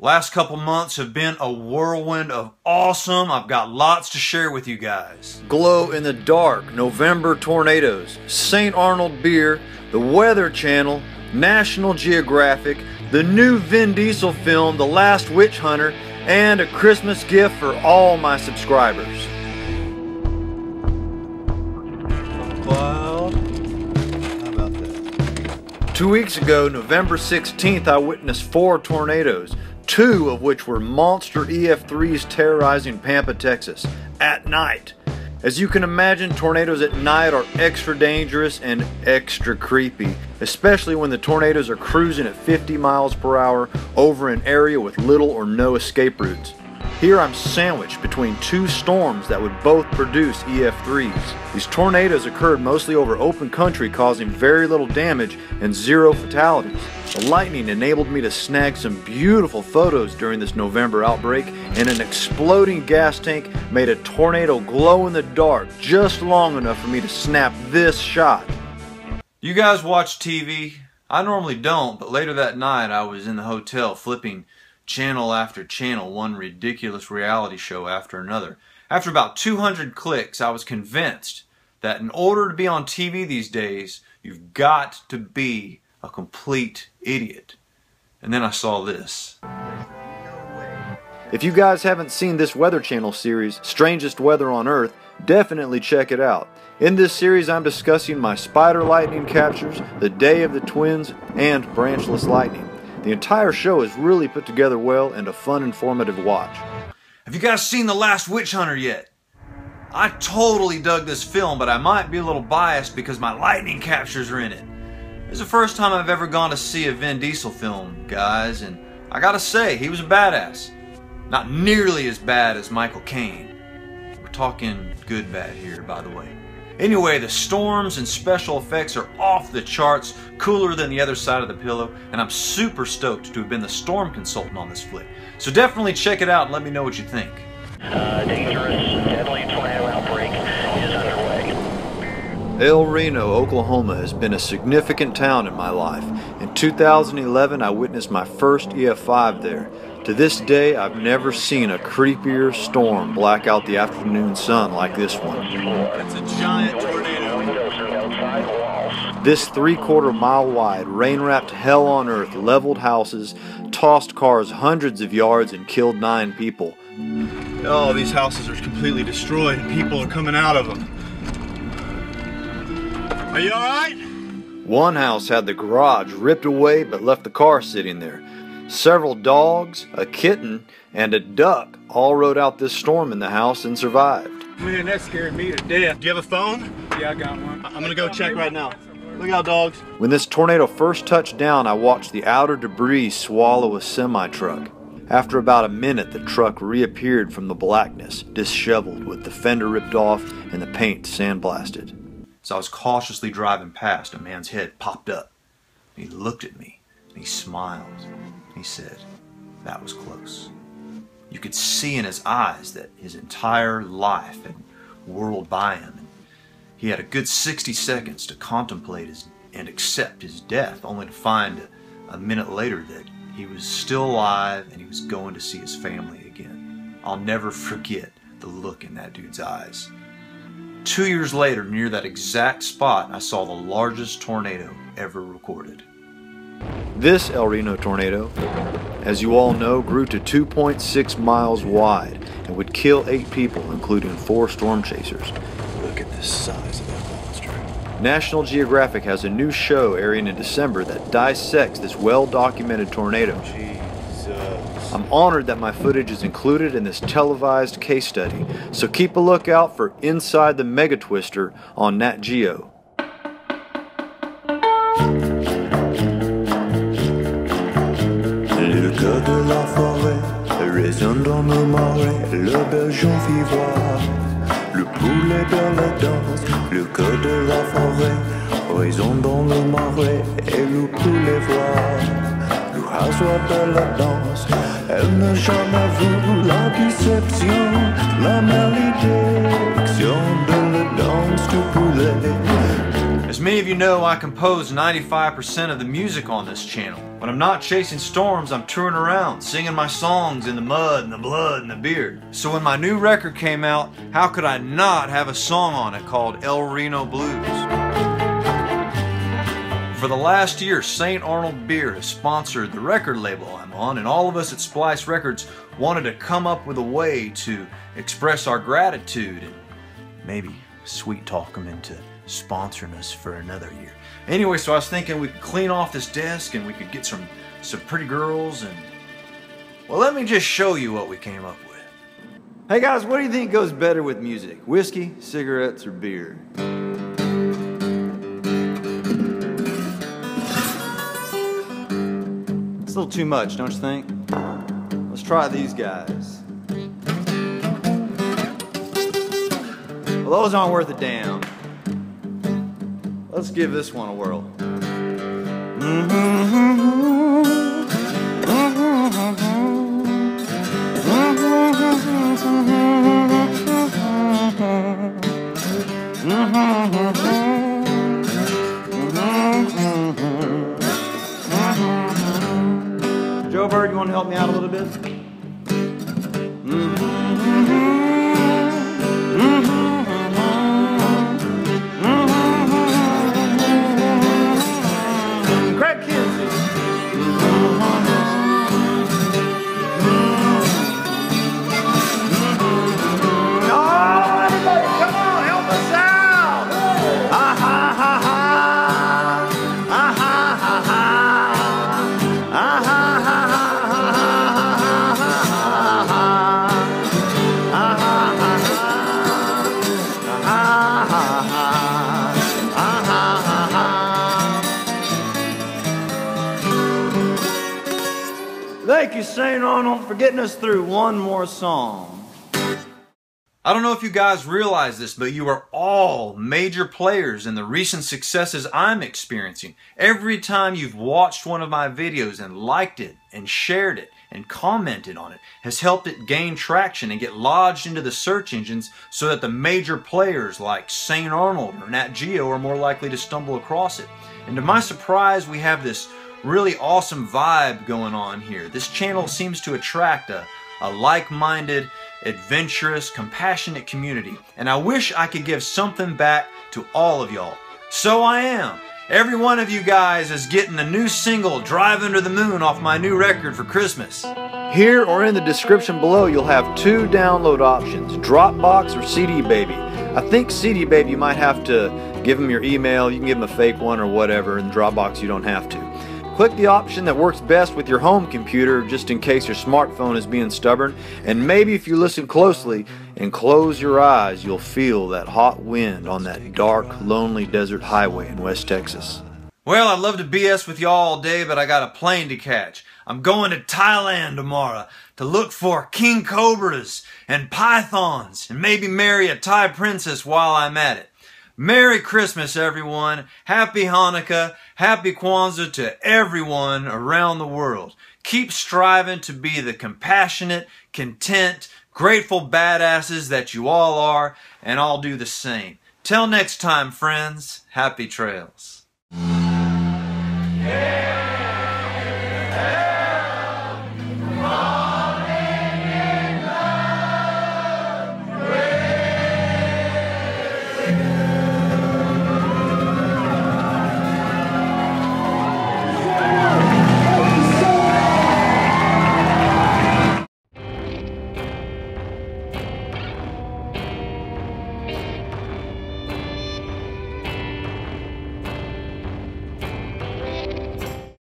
Last couple months have been a whirlwind of awesome. I've got lots to share with you guys. Glow in the dark, November tornadoes, St. Arnold beer, The Weather Channel, National Geographic, the new Vin Diesel film, The Last Witch Hunter, and a Christmas gift for all my subscribers. Cloud. How about that? 2 weeks ago, November 16th, I witnessed 4 tornadoes. 2 of which were monster EF3s terrorizing Pampa, Texas, at night. As you can imagine, tornadoes at night are extra dangerous and extra creepy, especially when the tornadoes are cruising at 50 miles per hour over an area with little or no escape routes. Here I'm sandwiched between 2 storms that would both produce EF3s. These tornadoes occurred mostly over open country, causing very little damage and 0 fatalities. The lightning enabled me to snag some beautiful photos during this November outbreak, and an exploding gas tank made a tornado glow in the dark just long enough for me to snap this shot. You guys watch TV? I normally don't, but later that night I was in the hotel flipping channel after channel, one ridiculous reality show after another. After about 200 clicks, I was convinced that in order to be on TV these days, you've got to be a complete idiot. And then I saw this. If you guys haven't seen this Weather Channel series, Strangest Weather on Earth, definitely check it out. In this series, I'm discussing my Spider Lightning Captures, The Day of the Twins, and Branchless Lightning. The entire show is really put together well and a fun, informative watch. Have you guys seen The Last Witch Hunter yet? I totally dug this film, but I might be a little biased because my lightning captures are in it. It's the first time I've ever gone to see a Vin Diesel film, guys, and I gotta say, he was a badass. Not nearly as bad as Michael Caine. We're talking good bad here, by the way. Anyway, the storms and special effects are off the charts, cooler than the other side of the pillow, and I'm super stoked to have been the storm consultant on this flick. So definitely check it out and let me know what you think. Dangerous, deadly tornado outbreak is underway. El Reno, Oklahoma has been a significant town in my life. In 2011, I witnessed my first EF5 there. To this day, I've never seen a creepier storm black out the afternoon sun like this one. It's a giant tornado. This 3/4 mile wide, rain-wrapped hell on earth leveled houses, tossed cars hundreds of yards, and killed 9 people. Oh, these houses are completely destroyed and people are coming out of them. Are you all right? One house had the garage ripped away but left the car sitting there. Several dogs, a kitten, and a duck all rode out this storm in the house and survived. Man, that scared me to death. Do you have a phone? Yeah, I got one. I'm gonna go check right now. Look out, dogs. When this tornado first touched down, I watched the outer debris swallow a semi-truck. After about a minute, the truck reappeared from the blackness, disheveled, with the fender ripped off and the paint sandblasted. As I was cautiously driving past, a man's head popped up. He looked at me, and he smiled. He said, "That was close." You could see in his eyes that his entire life had whirled by him, and he had a good 60 seconds to contemplate and accept his death, only to find a minute later that he was still alive and he was going to see his family again. I'll never forget the look in that dude's eyes. 2 years later, near that exact spot, I saw the largest tornado ever recorded. This El Reno tornado, as you all know, grew to 2.6 miles wide and would kill 8 people, including 4 storm chasers. Look at the size of that monster. National Geographic has a new show airing in December that dissects this well-documented tornado. Jesus. I'm honored that my footage is included in this televised case study, so keep a lookout for Inside the Mega Twister on Nat Geo. Le cœur de la forêt résonne dans nos marais, le bergeon vivoire, le poulet dans la danse. Le cœur de la forêt résonne dans nos marais et le poulet voir. L'oiseau de la danse, elle n'a jamais vu la déception, la malédiction de la danse du poulet. As many of you know, I compose 95% of the music on this channel. When I'm not chasing storms, I'm touring around, singing my songs in the mud and the blood and the beer. So when my new record came out, how could I not have a song on it called El Reno Blues? For the last year, St. Arnold Beer has sponsored the record label I'm on, and all of us at Splice Records wanted to come up with a way to express our gratitude and maybe sweet talk them into sponsoring us for another year. Anyway, so I was thinking we could clean off this desk and we could get some pretty girls and... Well, let me just show you what we came up with. Hey guys, what do you think goes better with music? Whiskey, cigarettes, or beer? A little too much, don't you think? Let's try these guys. Well, those aren't worth a damn. Let's give this one a whirl. Bird, you want to help me out a little bit? Crack kids. Oh, everybody, come on, help us out! Ha ha ha ha! Ha ha ha ha! Ha ha! Thank you, St. Arnold, for getting us through one more song. I don't know if you guys realize this, but you are all major players in the recent successes I'm experiencing. Every time you've watched one of my videos and liked it and shared it and commented on it has helped it gain traction and get lodged into the search engines so that the major players like St. Arnold or Nat Geo are more likely to stumble across it. And to my surprise, we have this really awesome vibe going on here. This channel seems to attract a like-minded, adventurous, compassionate community, and I wish I could give something back to all of y'all. So I am. Every one of you guys is getting a new single, Drive Under the Moon, off my new record for Christmas. Here or in the description below, you'll have two download options, Dropbox or CD Baby. I think CD Baby, you might have to give them your email, you can give them a fake one or whatever, and Dropbox you don't have to. Click the option that works best with your home computer just in case your smartphone is being stubborn, and maybe if you listen closely and close your eyes, you'll feel that hot wind on that dark, lonely desert highway in West Texas. Well, I'd love to BS with y'all all day, but I got a plane to catch. I'm going to Thailand tomorrow to look for king cobras and pythons and maybe marry a Thai princess while I'm at it. Merry Christmas, everyone. Happy Hanukkah. Happy Kwanzaa to everyone around the world. Keep striving to be the compassionate, content, grateful badasses that you all are, and I'll do the same. Till next time, friends, happy trails. Yeah.